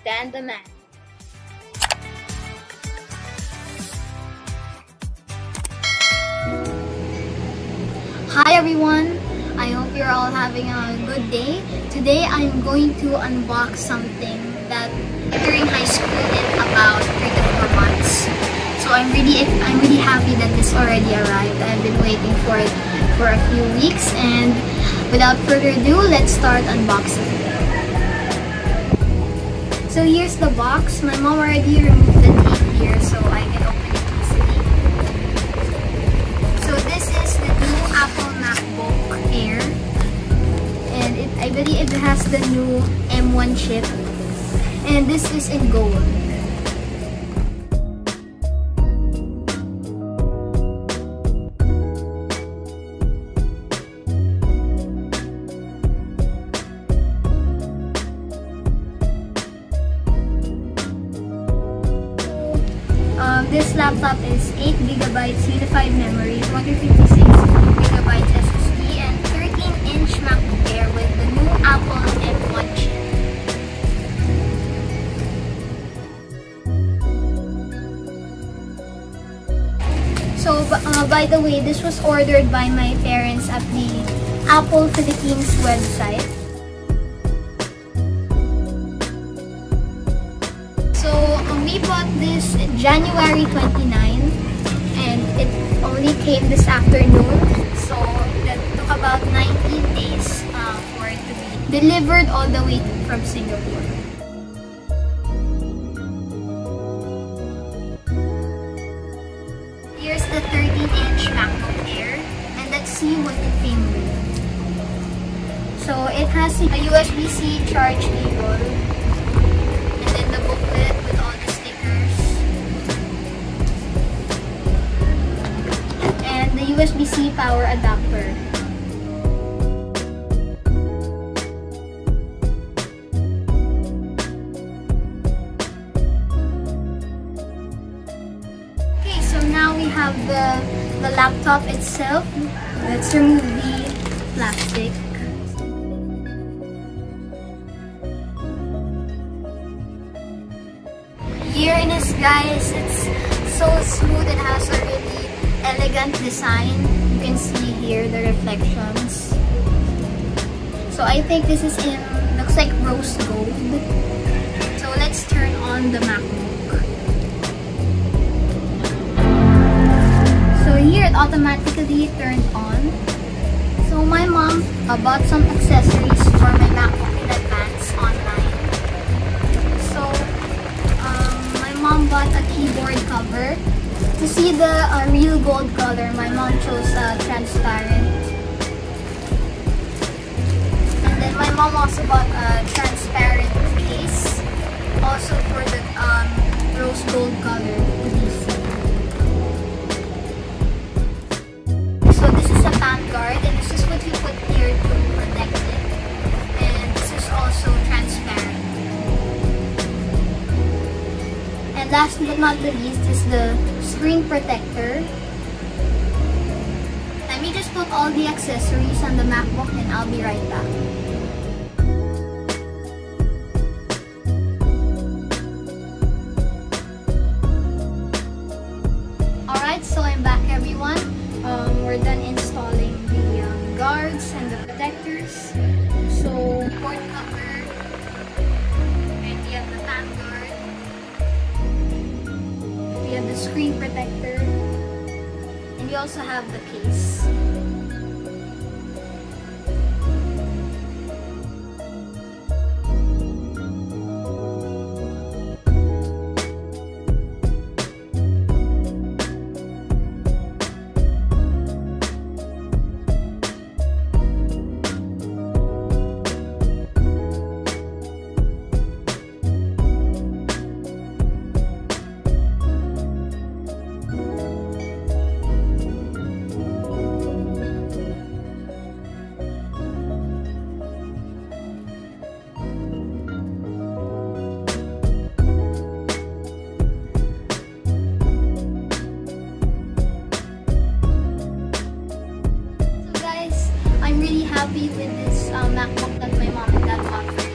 stand the man. Hi everyone, I hope you're all having a good day. Today I'm going to unbox something that during high school in about 3 to 4 months. So I'm really happy that this already arrived. I've been waiting for it for a few weeks, and without further ado, let's start unboxing. So here's the box. My mom already removed the tape here so I can open it easily. So this is the new Apple MacBook Air, and I believe it has the new M1 chip, and this is in gold. This laptop is 8 GB unified memory, 156 GB SSD, and 13-inch MacBook Air with the new Apple M1 chip. So, by the way, this was ordered by my parents at the Apple Philippines website. We bought this January 29, and it only came this afternoon, so that took about 19 days for it to be delivered all the way from Singapore. Here's the 13-inch MacBook Air, and let's see what it came with. So it has a USB-C charge cable, USB-C power adapter. Okay, so now we have the laptop itself. Let's remove the plastic. Here it is, guys. It's so smooth and has a really elegant design. You can see here the reflections. So I think this is in, looks like rose gold. So let's turn on the MacBook. So here it automatically turned on. So my mom bought some accessories for my MacBook in advance online. So my mom bought a keyboard cover. To see the real gold color, my mom chose transparent. And then my mom also bought a transparent case, also for the rose gold color to be seen. So this is a pan guard, and this is what we put here to protect it. And this is also transparent. And last but not the least is the screen protector. Let me just put all the accessories on the MacBook and I'll be right back. Alright, so I'm back everyone. We're done installing the guards and the protectors. So, port cover, and we have the fan guard. We have the screen protector, and we also have the case. I'm really happy with this MacBook that my mom and dad bought for me.